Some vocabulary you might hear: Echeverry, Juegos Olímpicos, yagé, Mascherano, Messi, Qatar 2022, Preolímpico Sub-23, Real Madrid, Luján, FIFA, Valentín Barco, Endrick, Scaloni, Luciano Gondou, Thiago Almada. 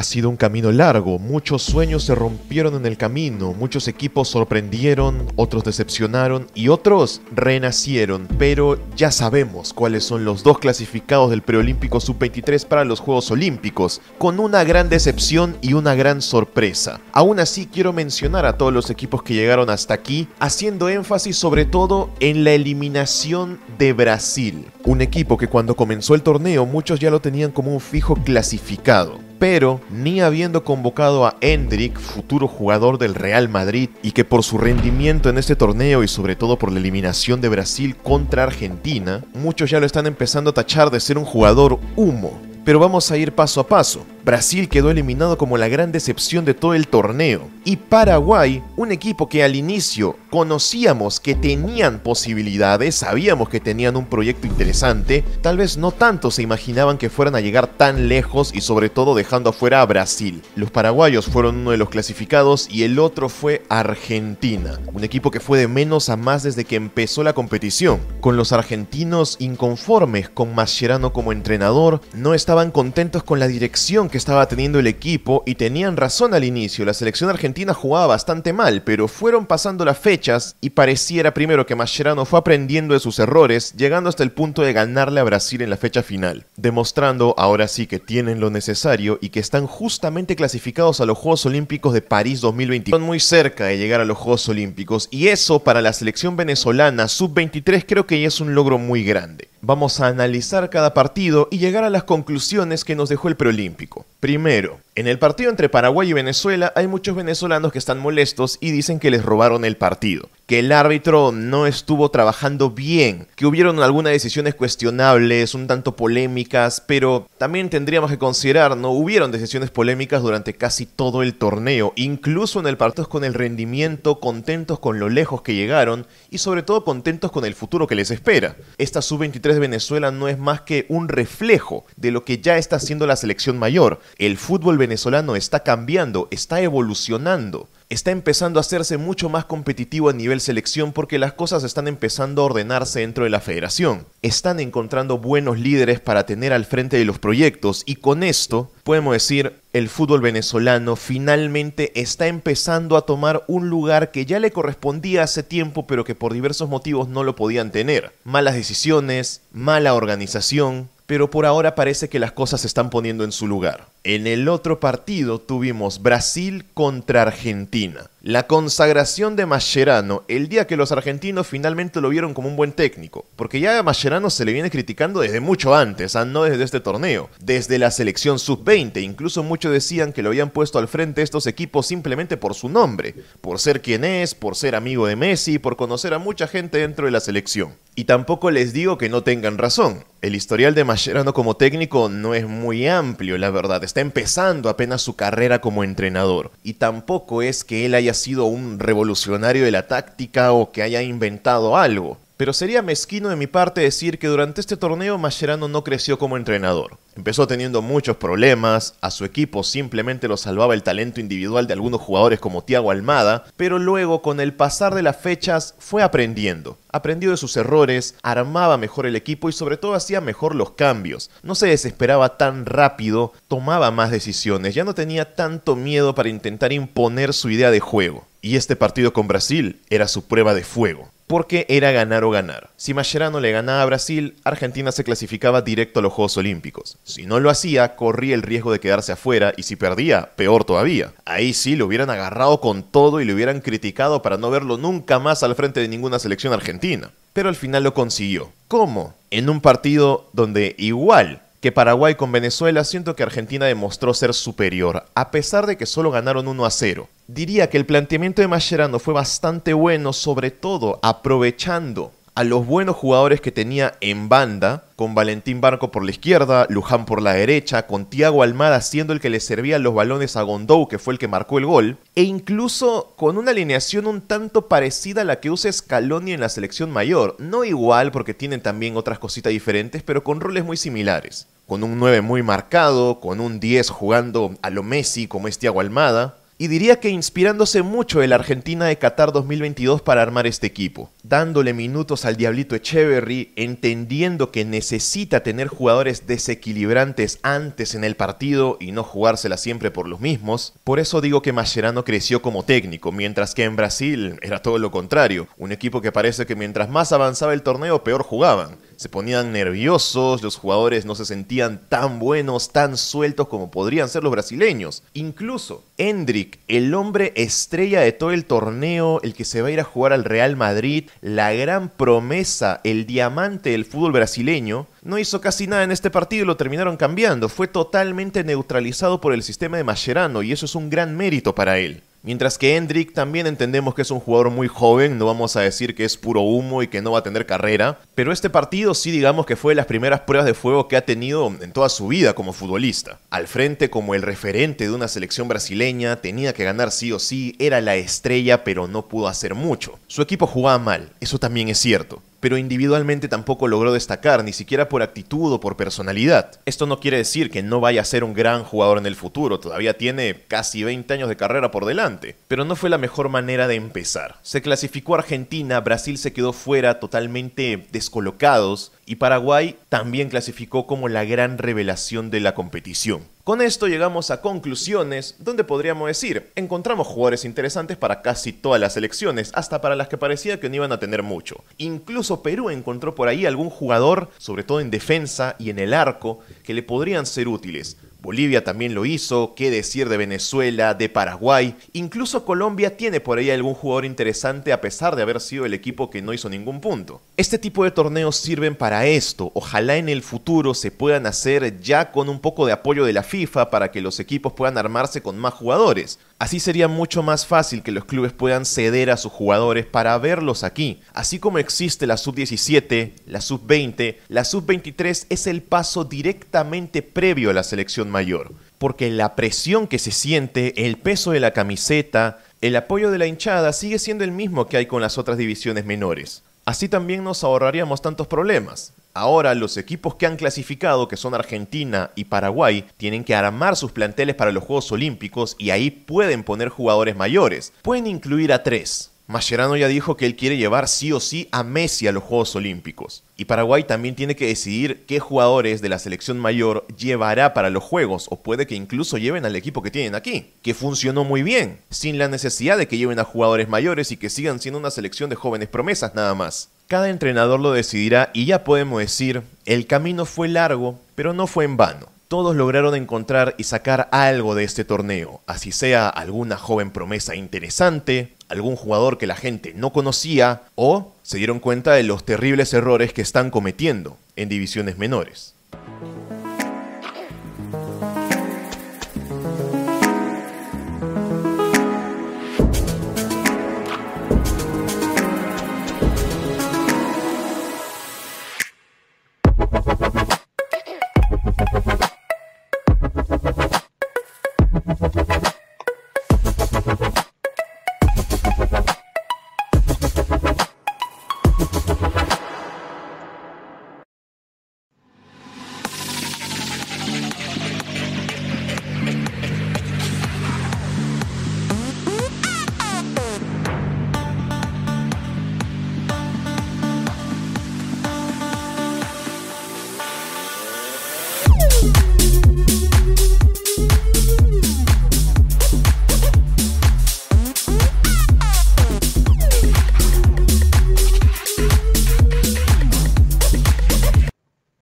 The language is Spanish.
Ha sido un camino largo, muchos sueños se rompieron en el camino, muchos equipos sorprendieron, otros decepcionaron y otros renacieron. Pero ya sabemos cuáles son los dos clasificados del Preolímpico Sub-23 para los Juegos Olímpicos, con una gran decepción y una gran sorpresa. Aún así quiero mencionar a todos los equipos que llegaron hasta aquí, haciendo énfasis sobre todo en la eliminación de Brasil. Un equipo que cuando comenzó el torneo muchos ya lo tenían como un fijo clasificado. Pero, ni habiendo convocado a Endrick, futuro jugador del Real Madrid, y que por su rendimiento en este torneo y sobre todo por la eliminación de Brasil contra Argentina, muchos ya lo están empezando a tachar de ser un jugador humo. Pero vamos a ir paso a paso. Brasil quedó eliminado como la gran decepción de todo el torneo. Y Paraguay, un equipo que al inicio conocíamos que tenían posibilidades, sabíamos que tenían un proyecto interesante, tal vez no tanto se imaginaban que fueran a llegar tan lejos y sobre todo dejando afuera a Brasil. Los paraguayos fueron uno de los clasificados y el otro fue Argentina, un equipo que fue de menos a más desde que empezó la competición. Con los argentinos inconformes, con Mascherano como entrenador, no estaban contentos con la dirección que estaba teniendo el equipo y tenían razón al inicio. La selección argentina jugaba bastante mal, pero fueron pasando las fechas y pareciera primero que Mascherano fue aprendiendo de sus errores, llegando hasta el punto de ganarle a Brasil en la fecha final, demostrando ahora sí que tienen lo necesario y que están justamente clasificados a los Juegos Olímpicos de París 2022. Están muy cerca de llegar a los Juegos Olímpicos y eso para la selección venezolana sub-23 creo que ya es un logro muy grande. Vamos a analizar cada partido y llegar a las conclusiones que nos dejó el preolímpico. Primero, en el partido entre Paraguay y Venezuela hay muchos venezolanos que están molestos y dicen que les robaron el partido, que el árbitro no estuvo trabajando bien, que hubieron algunas decisiones cuestionables, un tanto polémicas, pero también tendríamos que considerar, no hubieron decisiones polémicas durante casi todo el torneo, incluso en el partido con el rendimiento, contentos con lo lejos que llegaron y sobre todo contentos con el futuro que les espera. Esta sub-23 de Venezuela no es más que un reflejo de lo que ya está haciendo la selección mayor. El fútbol venezolano está cambiando, está evolucionando, está empezando a hacerse mucho más competitivo a nivel selección porque las cosas están empezando a ordenarse dentro de la federación. Están encontrando buenos líderes para tener al frente de los proyectos y con esto podemos decir el fútbol venezolano finalmente está empezando a tomar un lugar que ya le correspondía hace tiempo pero que por diversos motivos no lo podían tener. Malas decisiones, mala organización, pero por ahora parece que las cosas se están poniendo en su lugar. En el otro partido tuvimos Brasil contra Argentina. La consagración de Mascherano, el día que los argentinos finalmente lo vieron como un buen técnico. Porque ya a Mascherano se le viene criticando desde mucho antes, no desde este torneo. Desde la selección sub-20, incluso muchos decían que lo habían puesto al frente de estos equipos simplemente por su nombre. Por ser quien es, por ser amigo de Messi, por conocer a mucha gente dentro de la selección. Y tampoco les digo que no tengan razón. El historial de Mascherano como técnico no es muy amplio, la verdad. Está empezando apenas su carrera como entrenador. Y tampoco es que él haya sido un revolucionario de la táctica o que haya inventado algo. Pero sería mezquino de mi parte decir que durante este torneo Mascherano no creció como entrenador. Empezó teniendo muchos problemas, a su equipo simplemente lo salvaba el talento individual de algunos jugadores como Thiago Almada, pero luego con el pasar de las fechas fue aprendiendo. Aprendió de sus errores, armaba mejor el equipo y sobre todo hacía mejor los cambios. No se desesperaba tan rápido, tomaba más decisiones, ya no tenía tanto miedo para intentar imponer su idea de juego. Y este partido con Brasil era su prueba de fuego. Porque era ganar o ganar. Si Mascherano le ganaba a Brasil, Argentina se clasificaba directo a los Juegos Olímpicos. Si no lo hacía, corría el riesgo de quedarse afuera y si perdía, peor todavía. Ahí sí lo hubieran agarrado con todo y lo hubieran criticado para no verlo nunca más al frente de ninguna selección argentina. Pero al final lo consiguió. ¿Cómo? En un partido donde igual que Paraguay con Venezuela, siento que Argentina demostró ser superior, a pesar de que solo ganaron 1-0. Diría que el planteamiento de Mascherano fue bastante bueno, sobre todo aprovechando a los buenos jugadores que tenía en banda, con Valentín Barco por la izquierda, Luján por la derecha, con Thiago Almada siendo el que le servía los balones a Gondou, que fue el que marcó el gol, e incluso con una alineación un tanto parecida a la que usa Scaloni en la selección mayor. No igual, porque tienen también otras cositas diferentes, pero con roles muy similares. Con un 9 muy marcado, con un 10 jugando a lo Messi como es Thiago Almada, Y diría que inspirándose mucho de la Argentina de Qatar 2022 para armar este equipo, dándole minutos al diablito Echeverry, entendiendo que necesita tener jugadores desequilibrantes antes en el partido y no jugársela siempre por los mismos. Por eso digo que Mascherano creció como técnico, mientras que en Brasil era todo lo contrario, un equipo que parece que mientras más avanzaba el torneo peor jugaban. Se ponían nerviosos, los jugadores no se sentían tan buenos, tan sueltos como podrían ser los brasileños. Incluso Endrick, el hombre estrella de todo el torneo, el que se va a ir a jugar al Real Madrid, la gran promesa, el diamante del fútbol brasileño, no hizo casi nada en este partido y lo terminaron cambiando. Fue totalmente neutralizado por el sistema de Mascherano y eso es un gran mérito para él. Mientras que Endrick también entendemos que es un jugador muy joven, no vamos a decir que es puro humo y que no va a tener carrera, pero este partido sí digamos que fue de las primeras pruebas de fuego que ha tenido en toda su vida como futbolista. Al frente como el referente de una selección brasileña, tenía que ganar sí o sí, era la estrella pero no pudo hacer mucho. Su equipo jugaba mal, eso también es cierto. Pero individualmente tampoco logró destacar, ni siquiera por actitud o por personalidad. Esto no quiere decir que no vaya a ser un gran jugador en el futuro, todavía tiene casi 20 años de carrera por delante. Pero no fue la mejor manera de empezar. Se clasificó Argentina, Brasil se quedó fuera totalmente descolocados, y Paraguay también clasificó como la gran revelación de la competición. Con esto llegamos a conclusiones donde podríamos decir, encontramos jugadores interesantes para casi todas las selecciones, hasta para las que parecía que no iban a tener mucho. Incluso Perú encontró por ahí algún jugador, sobre todo en defensa y en el arco, que le podrían ser útiles. Bolivia también lo hizo, qué decir de Venezuela, de Paraguay, incluso Colombia tiene por ahí algún jugador interesante a pesar de haber sido el equipo que no hizo ningún punto. Este tipo de torneos sirven para esto, ojalá en el futuro se puedan hacer ya con un poco de apoyo de la FIFA para que los equipos puedan armarse con más jugadores. Así sería mucho más fácil que los clubes puedan ceder a sus jugadores para verlos aquí. Así como existe la Sub-17, la Sub-20, la Sub-23 es el paso directamente previo a la selección mayor, porque la presión que se siente, el peso de la camiseta, el apoyo de la hinchada sigue siendo el mismo que hay con las otras divisiones menores. Así también nos ahorraríamos tantos problemas. Ahora los equipos que han clasificado, que son Argentina y Paraguay, tienen que armar sus planteles para los Juegos Olímpicos y ahí pueden poner jugadores mayores. Pueden incluir a 3. Mascherano ya dijo que él quiere llevar sí o sí a Messi a los Juegos Olímpicos. Y Paraguay también tiene que decidir qué jugadores de la selección mayor llevará para los Juegos, o puede que incluso lleven al equipo que tienen aquí, que funcionó muy bien, sin la necesidad de que lleven a jugadores mayores y que sigan siendo una selección de jóvenes promesas nada más. Cada entrenador lo decidirá y ya podemos decir, el camino fue largo, pero no fue en vano. Todos lograron encontrar y sacar algo de este torneo, así sea alguna joven promesa interesante, algún jugador que la gente no conocía o se dieron cuenta de los terribles errores que están cometiendo en divisiones menores.